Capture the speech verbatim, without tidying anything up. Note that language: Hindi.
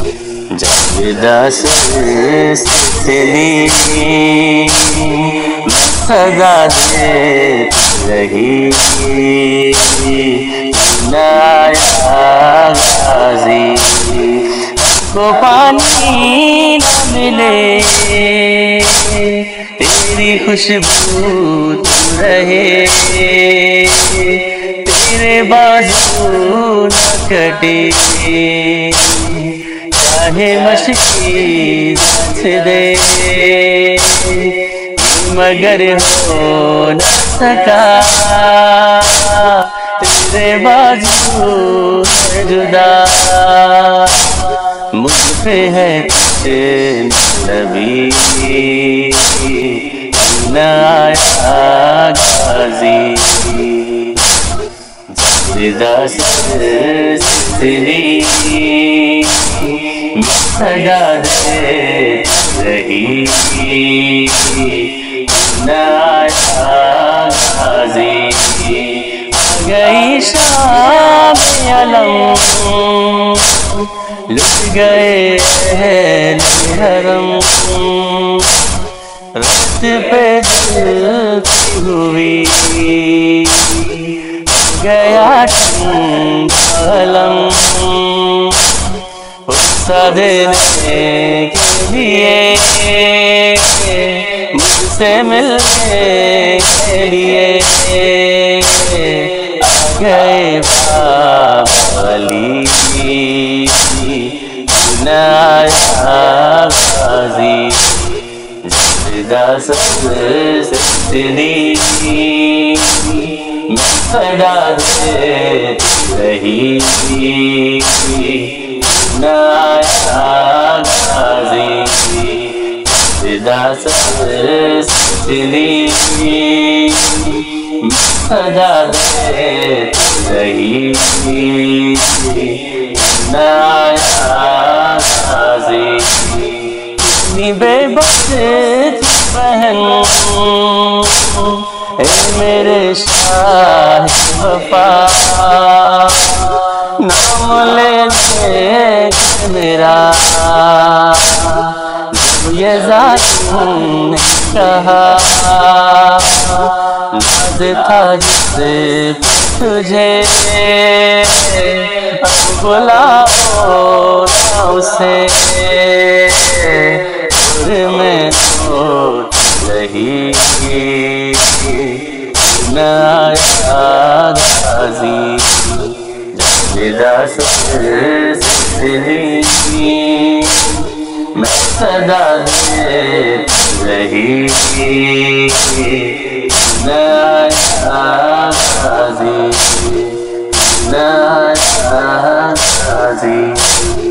जबदास सदा दे रही तू ना आया गाजी को पानी न मिले तेरी खुशबू तू रहे तेरे बाजू न कटे चाहे मशकी दे मगर हो न सका तेरे बाजू से जुदा मुझ पे है नबी तू ना आया गाजी सदा दे रही तू ना आया गाजी आ गई शाम अलम लुट गए अहले हरम रात पे जलती हुई गया कलम देने के लिए मुझसे मिलने के लिए आ गए बाबली तू ना आया गाजी सदा दे रही तू ना आया गाजी सदा दे रही तू ना आया गाजी इतनी बेबस थी बहन ए मेरे शाह वफा नाम लेने मेरा जब ये जालिम ने कहा नाज था जिससे तुझे अब बुलाओ ना उसे सुर में तो रही तू ना आया गाजी मैं सदा दे रही तू ना आया गाजी तू ना आया गाजी।